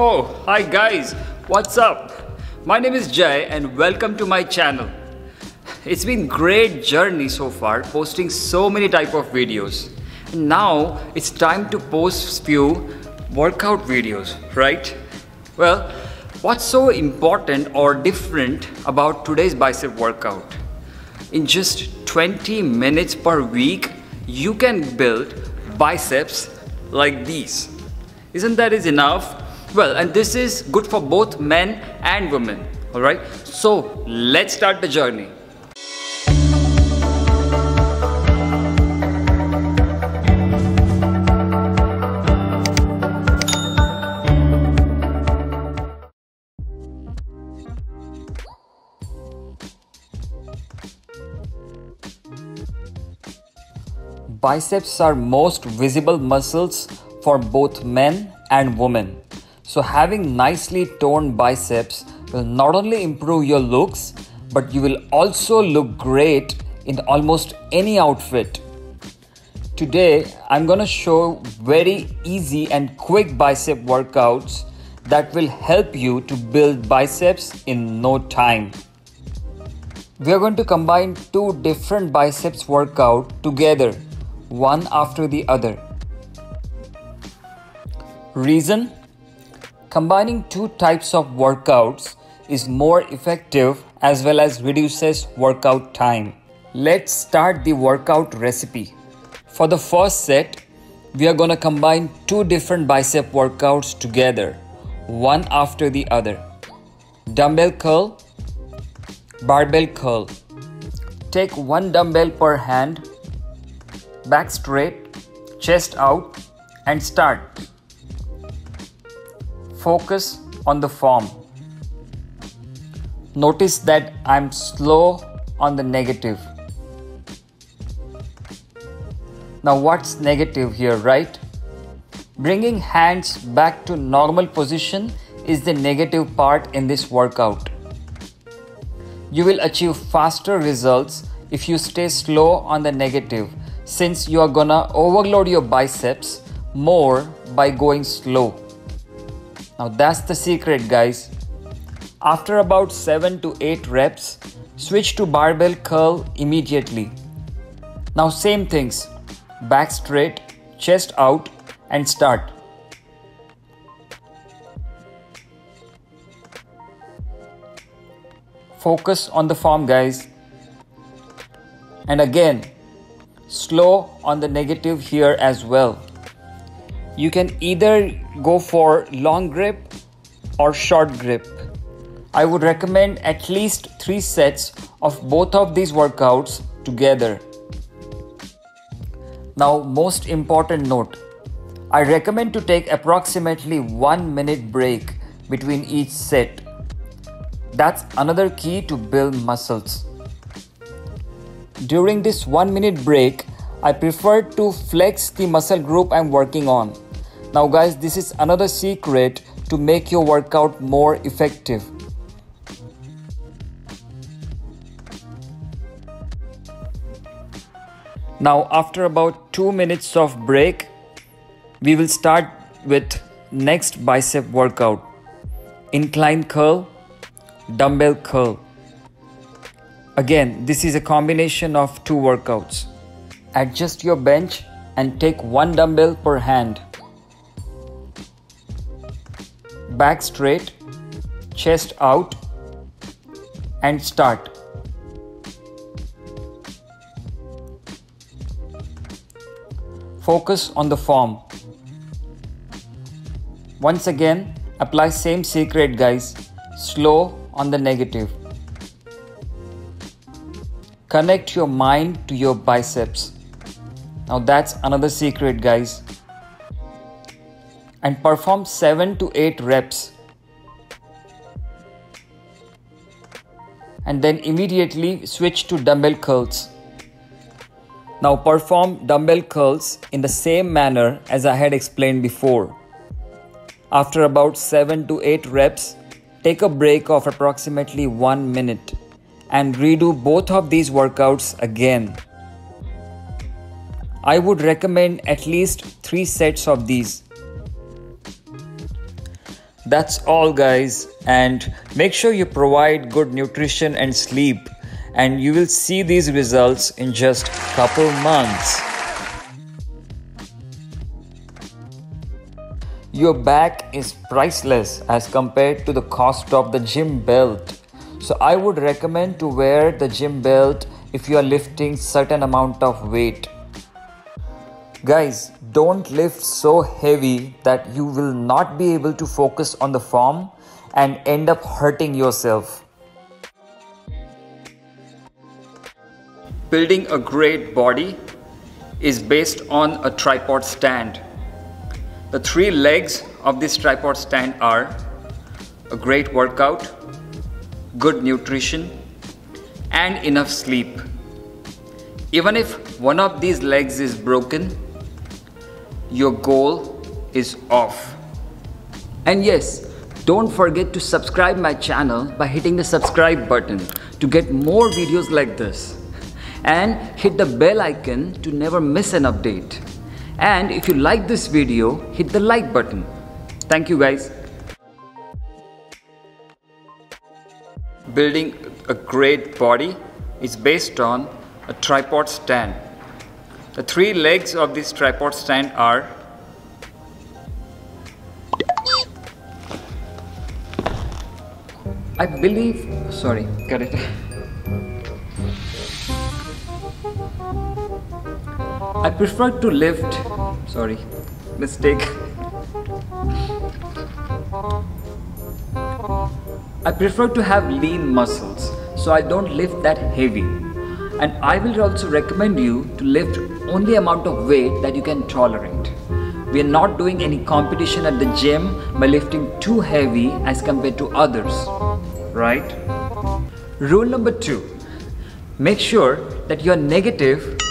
Oh, hi guys, what's up? My name is Jay and welcome to my channel. It's been great journey so far, posting so many type of videos. Now it's time to post few workout videos, right? Well, what's so important or different about today's bicep workout? In just 20 minutes per week, you can build biceps like these. Isn't that is enough? Well, and this is good for both men and women, all right? So let's start the journey. Biceps are most visible muscles for both men and women. So having nicely toned biceps will not only improve your looks, but you will also look great in almost any outfit. Today, I'm gonna show very easy and quick bicep workouts that will help you to build biceps in no time. We are going to combine two different biceps workouts together, one after the other. Reason? Combining two types of workouts is more effective as well as reduces workout time. Let's start the workout recipe. For the first set, we are going to combine two different bicep workouts together, one after the other. Dumbbell curl, barbell curl. Take one dumbbell per hand. Back straight, chest out, and start. Focus on the form. Notice that I'm slow on the negative. Now what's negative here, right? Bringing hands back to normal position is the negative part in this workout. You will achieve faster results if you stay slow on the negative, since you are gonna overload your biceps more by going slow. Now that's the secret, guys. After about 7 to 8 reps, switch to barbell curl immediately. Now same things, back straight, chest out, and start. Focus on the form, guys. And again, slow on the negative here as well. You can either go for long grip or short grip. I would recommend at least 3 sets of both of these workouts together. Now, most important note, I recommend to take approximately 1 minute break between each set. That's another key to build muscles. During this 1 minute break, I prefer to flex the muscle group I'm working on. Now guys, this is another secret to make your workout more effective. Now after about 2 minutes of break, we will start with next bicep workout. Incline curl, dumbbell curl. Again, this is a combination of two workouts. Adjust your bench and take one dumbbell per hand. Back straight, chest out, and start. Focus on the form. Once again, apply same secret, guys. Slow on the negative. Connect your mind to your biceps. Now that's another secret, guys. And perform 7 to 8 reps. And then immediately switch to dumbbell curls. Now perform dumbbell curls in the same manner as I had explained before. After about 7 to 8 reps, take a break of approximately 1 minute. And redo both of these workouts again. I would recommend at least 3 sets of these. That's all, guys, and make sure you provide good nutrition and sleep, and you will see these results in just a couple months. Your back is priceless as compared to the cost of the gym belt. So I would recommend to wear the gym belt if you are lifting certain amount of weight. Guys, don't lift so heavy that you will not be able to focus on the form and end up hurting yourself. Building a great body is based on a tripod stand. The three legs of this tripod stand are a great workout, good nutrition, and enough sleep. Even if one of these legs is broken, your goal is off. And yes, don't forget to subscribe my channel by hitting the subscribe button to get more videos like this, and hit the bell icon to never miss an update. And if you like this video, hit the like button. Thank you, guys. Building a great body is based on a tripod stand. The three legs of this tripod stand are I prefer to lift, I prefer to have lean muscles, so I don't lift that heavy. And I will also recommend you to lift only amount of weight that you can tolerate. We are not doing any competition at the gym by lifting too heavy as compared to others, right? Rule number 2, make sure that you are negative